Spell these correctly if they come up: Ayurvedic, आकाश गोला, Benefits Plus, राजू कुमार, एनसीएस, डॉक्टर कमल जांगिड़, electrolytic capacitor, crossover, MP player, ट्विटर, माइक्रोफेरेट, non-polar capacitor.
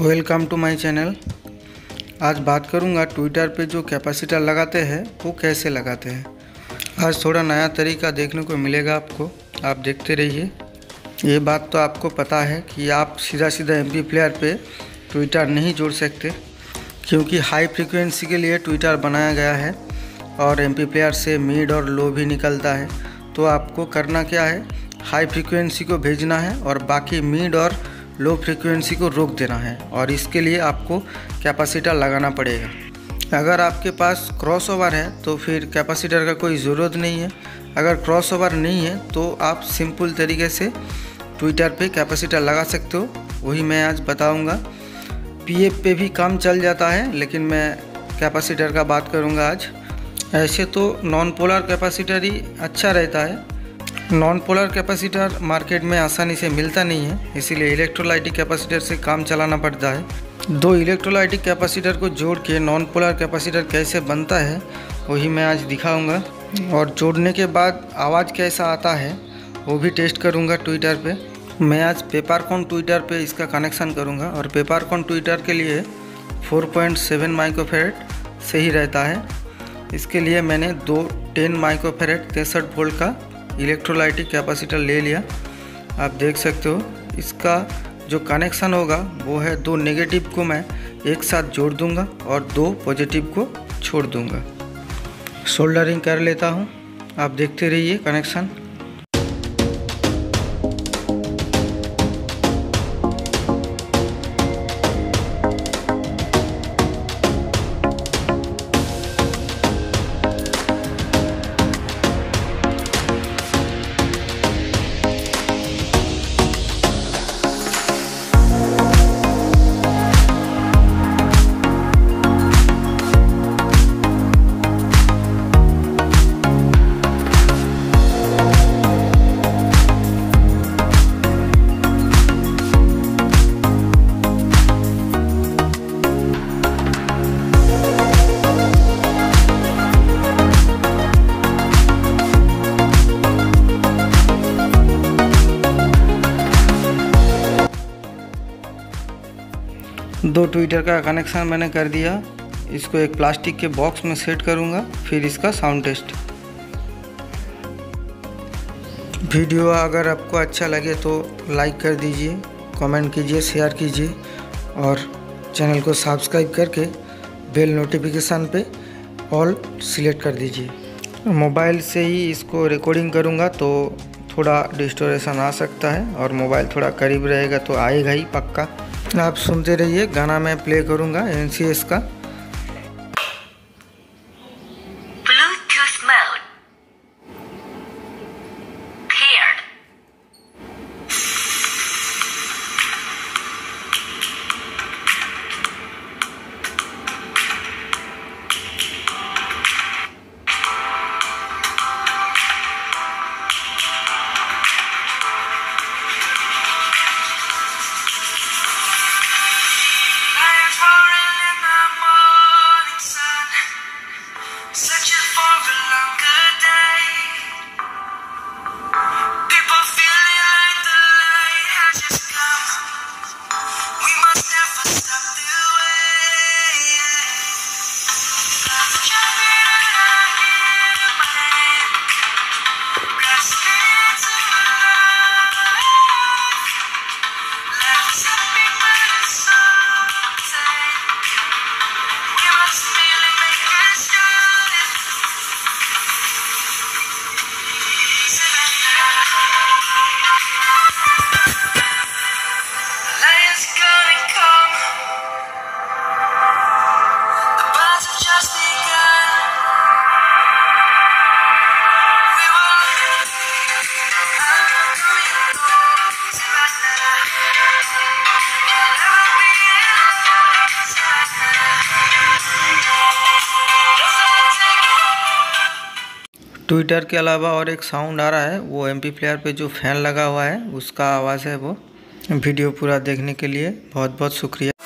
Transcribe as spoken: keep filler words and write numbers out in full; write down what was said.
Welcome to my channel. आज बात करूंगा ट्विटर पे जो कैपेसिटर लगाते हैं वो कैसे लगाते हैं। आज थोड़ा नया तरीका देखने को मिलेगा आपको, आप देखते रहिए। ये बात तो आपको पता है कि आप सीधा सीधा एमपी प्लेयर पे ट्विटर नहीं जोड़ सकते, क्योंकि हाई फ्रिक्वेंसी के लिए ट्विटर बनाया गया है और एमपी प्लेयर से मिड और लो भी निकलता है। तो आपको करना क्या है, हाई फ्रिक्वेंसी को भेजना है और बाकी मिड और लो फ्रिक्वेंसी को रोक देना है, और इसके लिए आपको कैपेसिटर लगाना पड़ेगा। अगर आपके पास क्रॉसओवर है तो फिर कैपेसिटर का कोई ज़रूरत नहीं है। अगर क्रॉसओवर नहीं है तो आप सिंपल तरीके से ट्विटर पे कैपेसिटर लगा सकते हो, वही मैं आज बताऊंगा। पीएफ पे भी काम चल जाता है, लेकिन मैं कैपेसिटर का बात करूँगा आज। ऐसे तो नॉन पोलर कैपेसिटर ही अच्छा रहता है। नॉन पोलर कैपेसिटर मार्केट में आसानी से मिलता नहीं है, इसीलिए इलेक्ट्रोलाइटिक कैपेसिटर से काम चलाना पड़ता है। दो इलेक्ट्रोलाइटिक कैपेसिटर को जोड़ के नॉन पोलर कैपेसिटर कैसे बनता है वही मैं आज दिखाऊंगा, और जोड़ने के बाद आवाज़ कैसा आता है वो भी टेस्ट करूंगा। ट्विटर पे मैं आज पेपरकॉन ट्वीटर पे इसका कनेक्शन करूँगा, और पेपरकॉन ट्वीटर के लिए फोर पॉइंट सेवन माइक्रोफेरेट सही रहता है। इसके लिए मैंने दो टेन माइक्रोफेरेट तिरसठ वोल्ट का इलेक्ट्रोलाइटिक कैपेसिटर ले लिया। आप देख सकते हो इसका जो कनेक्शन होगा वो है, दो नेगेटिव को मैं एक साथ जोड़ दूंगा और दो पॉजिटिव को छोड़ दूंगा। सोल्डरिंग कर लेता हूं, आप देखते रहिए कनेक्शन। दो ट्विटर का कनेक्शन मैंने कर दिया, इसको एक प्लास्टिक के बॉक्स में सेट करूंगा, फिर इसका साउंड टेस्ट। वीडियो अगर आपको अच्छा लगे तो लाइक कर दीजिए, कमेंट कीजिए, शेयर कीजिए, और चैनल को सब्सक्राइब करके बेल नोटिफिकेशन पे ऑल सिलेक्ट कर दीजिए। मोबाइल से ही इसको रिकॉर्डिंग करूंगा तो थोड़ा डिस्टोरेशन आ सकता है, और मोबाइल थोड़ा करीब रहेगा तो आएगा ही पक्का। आप सुनते रहिए, गाना मैं प्ले करूंगा एनसीएस का। ब्लूटूथ मोड पेयर्ड ट्विटर के अलावा और एक साउंड आ रहा है, वो एमपी प्लेयर पे जो फैन लगा हुआ है उसका आवाज़ है। वो वीडियो पूरा देखने के लिए बहुत बहुत शुक्रिया।